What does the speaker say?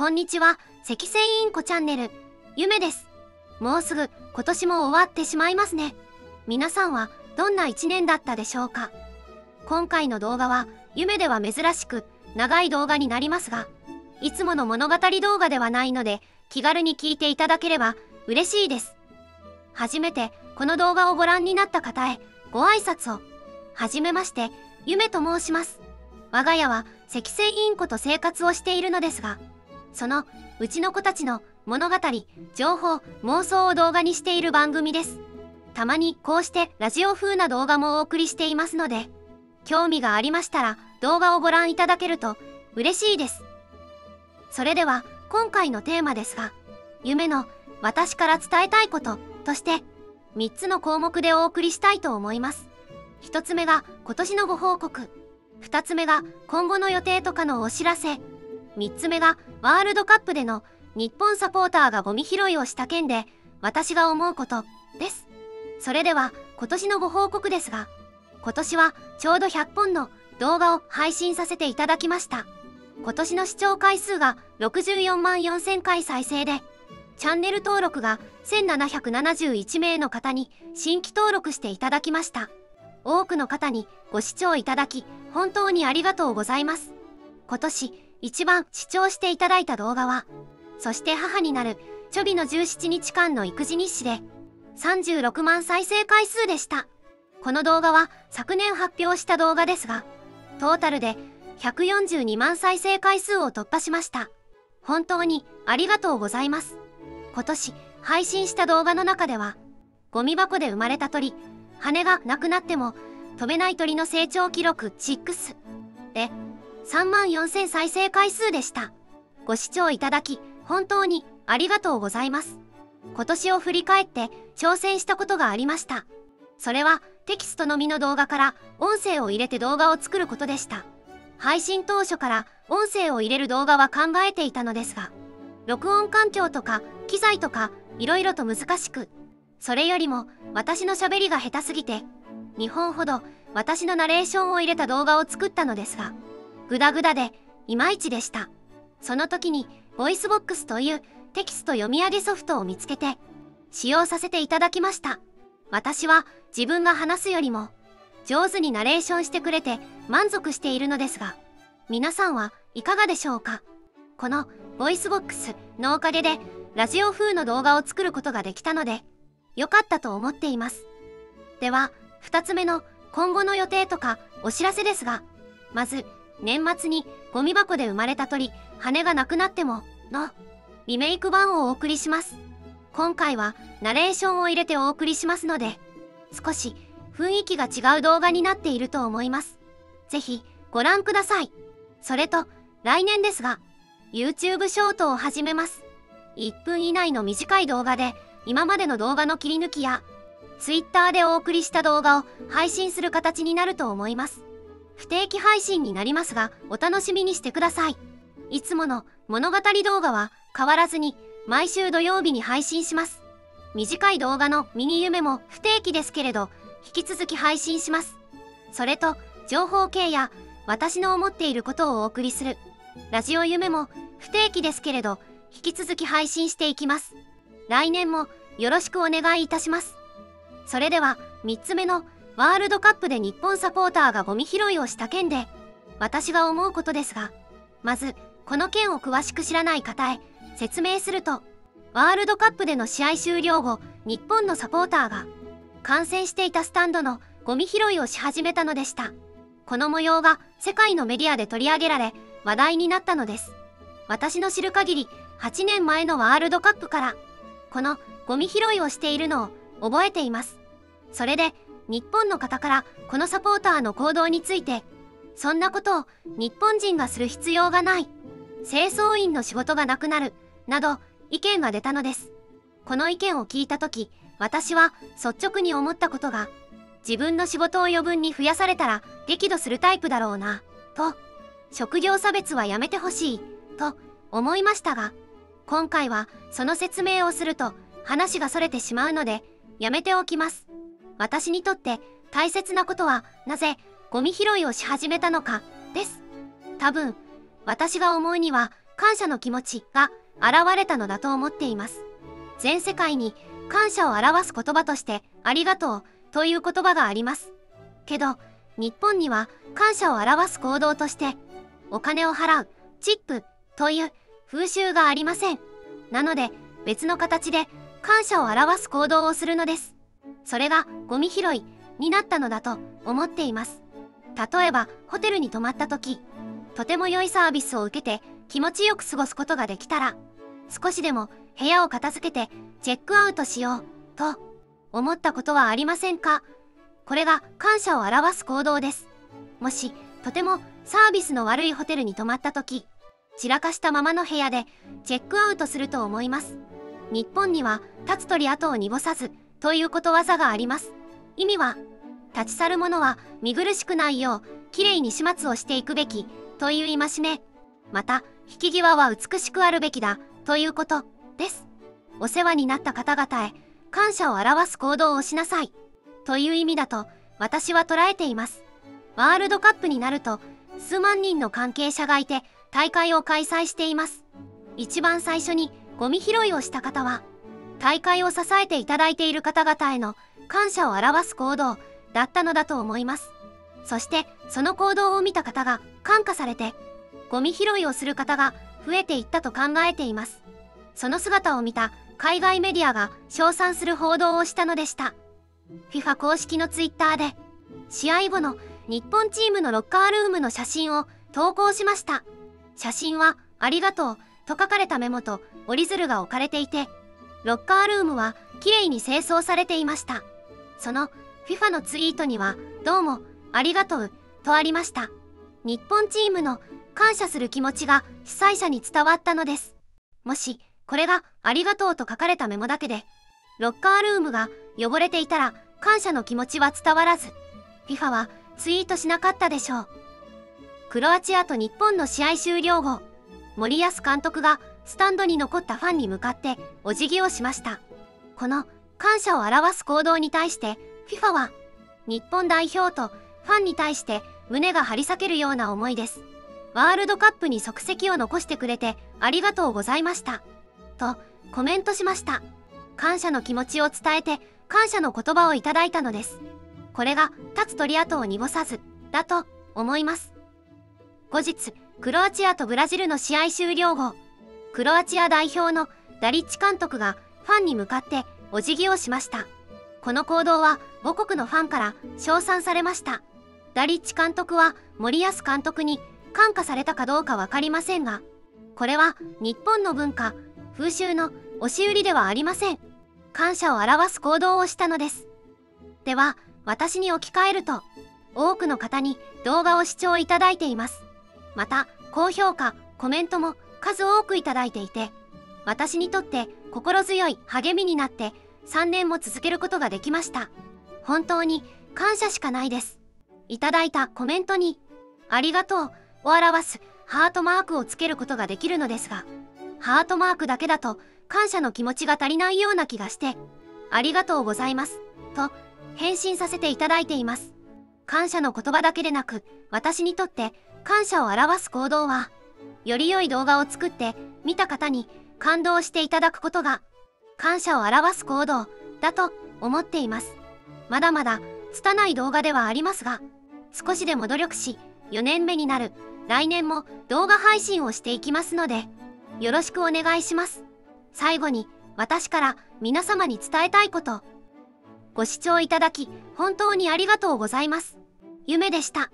こんにちは、赤星インコチャンネル、ゆめです。もうすぐ今年も終わってしまいますね。皆さんはどんな1年だったでしょうか。今回の動画は、ゆめでは珍しく長い動画になりますが、いつもの物語動画ではないので、気軽に聞いていただければ嬉しいです。初めてこの動画をご覧になった方へご挨拶を。はじめまして、ゆめと申します。我が家は赤星インコと生活をしているのですが、そのうちの子たちの物語、情報、妄想を動画にしている番組です。たまにこうしてラジオ風な動画もお送りしていますので、興味がありましたら動画をご覧いただけると嬉しいです。それでは今回のテーマですが、夢の私から伝えたいこととして3つの項目でお送りしたいと思います。1つ目が今年のご報告。2つ目が今後の予定とかのお知らせ。3つ目がワールドカップでの日本サポーターがゴミ拾いをした件で私が思うことです。それでは今年のご報告ですが、今年はちょうど100本の動画を配信させていただきました。今年の視聴回数が64万4000回再生で、チャンネル登録が1771名の方に新規登録していただきました。多くの方にご視聴いただき本当にありがとうございます。今年一番視聴していただいた動画は、そして母になるちょびの17日間の育児日誌で36万再生回数でした。この動画は昨年発表した動画ですが、トータルで142万再生回数を突破しました。本当にありがとうございます。今年配信した動画の中では、ゴミ箱で生まれた鳥、羽がなくなっても飛べない鳥の成長記録6で3万4000再生回数でした。ご視聴いただき本当にありがとうございます。今年を振り返って挑戦したことがありました。それはテキストのみの動画から音声を入れて動画を作ることでした。配信当初から音声を入れる動画は考えていたのですが、録音環境とか機材とかいろいろと難しく、それよりも私の喋りが下手すぎて、2本ほど私のナレーションを入れた動画を作ったのですが、グダグダでいまいちでした。その時にボイスボックスというテキスト読み上げソフトを見つけて使用させていただきました。私は自分が話すよりも上手にナレーションしてくれて満足しているのですが、皆さんはいかがでしょうか。このボイスボックスのおかげでラジオ風の動画を作ることができたので、良かったと思っています。では、2つ目の今後の予定とかお知らせですが、まず、年末にゴミ箱で生まれた鳥、羽がなくなってものリメイク版をお送りします。今回はナレーションを入れてお送りしますので、少し雰囲気が違う動画になっていると思います。ぜひご覧ください。それと、来年ですが、YouTube ショートを始めます。1分以内の短い動画で、今までの動画の切り抜きや Twitter でお送りした動画を配信する形になると思います。不定期配信になりますが、お楽しみにしてください。いつもの物語動画は変わらずに毎週土曜日に配信します。短い動画のミニ夢も不定期ですけれど、引き続き配信します。それと、情報系や私の思っていることをお送りするラジオ夢も不定期ですけれど、引き続き配信していきます。来年もよろしくお願いいたします。それでは3つ目のワールドカップで日本サポーターがゴミ拾いをした件で私が思うことですが、まずこの件を詳しく知らない方へ説明すると、ワールドカップでの試合終了後、日本のサポーターが観戦していたスタンドのゴミ拾いをし始めたのでした。この模様が世界のメディアで取り上げられ話題になったのです。私の知る限り8年前のワールドカップからこのゴミ拾いをしているのを覚えています。それで日本の方からこのサポーターの行動について、そんなことを日本人がする必要がない、清掃員の仕事がなくなる、など意見が出たのです。この意見を聞いた時、私は率直に思ったことが、自分の仕事を余分に増やされたら激怒するタイプだろうな、と、職業差別はやめてほしい、と思いましたが、今回はその説明をすると話が逸れてしまうのでやめておきます。私にとって大切なことは、なぜゴミ拾いをし始めたのかです。多分私が思うには感謝の気持ちが現れたのだと思っています。全世界に感謝を表す言葉として「ありがとう」という言葉があります。けど日本には感謝を表す行動としてお金を払うチップという風習がありません。なので別の形で感謝を表す行動をするのです。それがゴミ拾いになったのだと思っています。例えばホテルに泊まった時、とても良いサービスを受けて気持ちよく過ごすことができたら、少しでも部屋を片付けてチェックアウトしようと思ったことはありませんか？これが感謝を表す行動です。もしとてもサービスの悪いホテルに泊まった時、散らかしたままの部屋でチェックアウトすると思います。日本には立つ鳥跡を濁さずということわざがあります。意味は、立ち去る者は見苦しくないようきれいに始末をしていくべきという戒め、また引き際は美しくあるべきだということです。お世話になった方々へ感謝を表す行動をしなさいという意味だと私は捉えています。ワールドカップになると数万人の関係者がいて大会を開催しています。一番最初にゴミ拾いをした方は大会を支えていただいている方々への感謝を表す行動だったのだと思います。そしてその行動を見た方が感化されてゴミ拾いをする方が増えていったと考えています。その姿を見た海外メディアが称賛する報道をしたのでした。FIFA 公式のツイッターで試合後の日本チームのロッカールームの写真を投稿しました。写真は「ありがとう」と書かれたメモと折り鶴が置かれていて、ロッカールームはきれいに清掃されていました。その FIFA のツイートにはどうもありがとうとありました。日本チームの感謝する気持ちが主催者に伝わったのです。もしこれがありがとうと書かれたメモだけでロッカールームが汚れていたら感謝の気持ちは伝わらず、 FIFA はツイートしなかったでしょう。クロアチアと日本の試合終了後、森保監督がスタンドに残ったファンに向かってお辞儀をしました。この感謝を表す行動に対して FIFA は日本代表とファンに対して胸が張り裂けるような思いです。ワールドカップに足跡を残してくれてありがとうございましたとコメントしました。感謝の気持ちを伝えて感謝の言葉をいただいたのです。これが立つ鳥跡を濁さずだと思います。後日、クロアチアとブラジルの試合終了後、クロアチア代表のダリッチ監督がファンに向かってお辞儀をしました。この行動は母国のファンから称賛されました。ダリッチ監督は森保監督に感化されたかどうか分かりませんが、これは日本の文化、風習の押し売りではありません。感謝を表す行動をしたのです。では、私に置き換えると、多くの方に動画を視聴いただいています。また、高評価、コメントも数多くいただいていて、私にとって心強い励みになって3年も続けることができました。本当に感謝しかないです。いただいたコメントに「ありがとう」を表すハートマークをつけることができるのですが、ハートマークだけだと感謝の気持ちが足りないような気がして「ありがとうございます」と返信させていただいています。感謝の言葉だけでなく、私にとって感謝を表す行動は、より良い動画を作って見た方に感動していただくことが感謝を表す行動だと思っています。まだまだ拙い動画ではありますが、少しでも努力し、4年目になる来年も動画配信をしていきますので、よろしくお願いします。最後に私から皆様に伝えたいこと。ご視聴いただき本当にありがとうございます。夢でした。